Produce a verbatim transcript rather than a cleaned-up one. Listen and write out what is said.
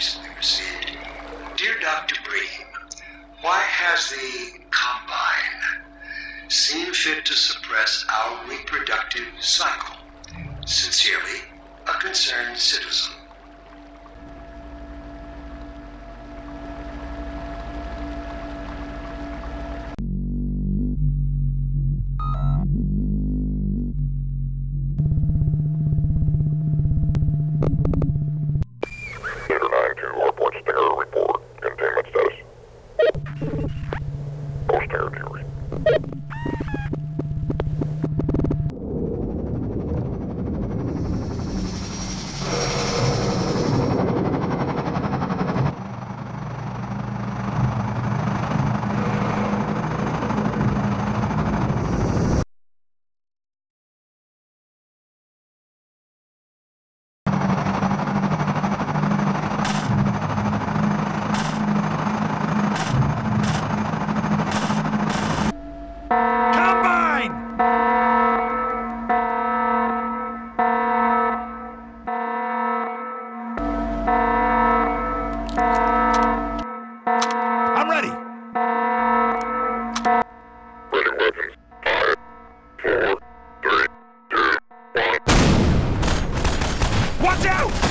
recently received. Dear Doctor Bream, why has the Combine seen fit to suppress our reproductive cycle? Sincerely, a concerned citizen. Watch out!